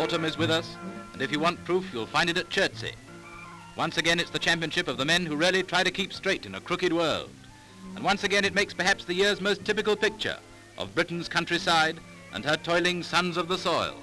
Autumn is with us, and if you want proof, you'll find it at Chertsey. Once again, it's the championship of the men who really try to keep straight in a crooked world. And once again, it makes perhaps the year's most typical picture of Britain's countryside and her toiling sons of the soil.